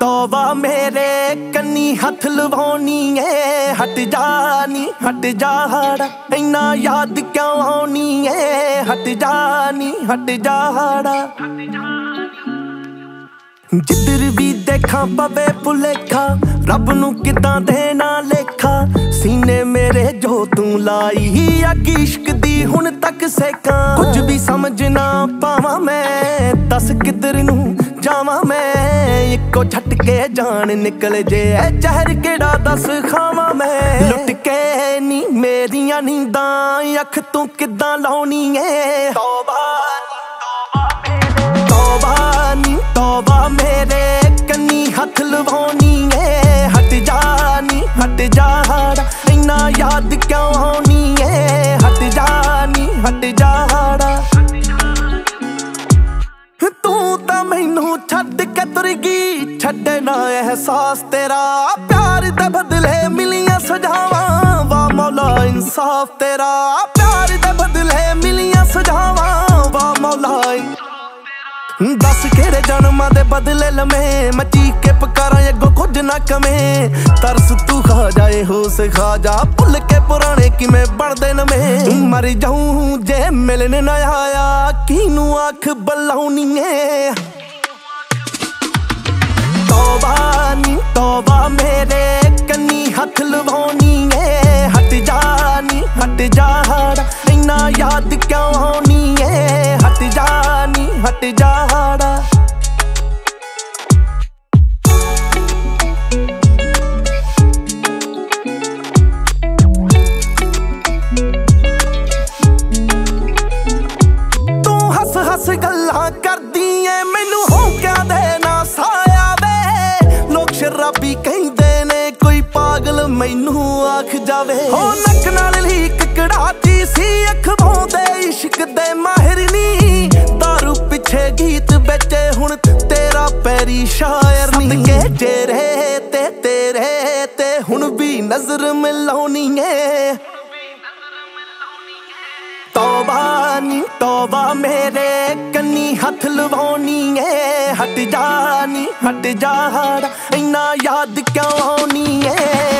तौबा मेरे कन्नी हथ लवानी है, हट जानी हट जाड़ा इना याद क्यों आनी है, हट जानी हट जाड़ा। जिधर भी देखा पवे भुलेखा, रब नू किदां देना लेखा। सीने मेरे जो तू लाई अग इश्क दी हुण तक सेका। कुछ भी समझ ना पावा मैं, दस किधर नू जावा मैं। इको झटके जान निकल जे, जहर केड़ा दस खावा मैं। लुटके नी मेरिया नींदा, अख तू किदां लाउनी है। तौबा तौबा नी तौबा मेरे कन्नी हथ लवानी है, हट जानी हट जाड़ा इना याद क्यों आनी है, हट जानी हट जाड़ा। तू तो मैनू छड्ड के तुर गई, छड्डना एहसास तेरा। प्यार दे बदले मिलियां सजावा, वा मौला इंसाफ तेरा। प्यार दे बदले मिलियां सजावा, वा मौला। दस केरे जन्मां दे बदले लम्हे, मैं चीके पुकारां अगों कुछ ना कमे। तरस तू खा जाए होश खा जा, भुल के पुराने किवें बनदे नवें। मर जाऊं जे मिलने ना आया, किनू आख बलाउनी है। तौबा नी तौबा मेरे कन्नी हथ लवानी है, हट जानी हट जाड़ा इना याद क्यों आनी है, हट जानी हट जाड़ा। तू हस हस गल्ला कर दी है, मैनू हो क्या देना साया वे। लोग शराबी कहते ने कोई पागल, मैनू आख जावे। हो नक नाल लीक कड़ाती सी, अखबां दे इश्क दे माहिर नी। दारू पिछे गीत बेचे हुण तेरा पैरी शायर नी। सदके जेरे ते तेरे ते हुण भी नजर मिलाउनी है। तौबा नी तौबा मेरे कन्नी हथ लवानी है, हट जानी हट जाड़ा इना याद क्यों आनी है।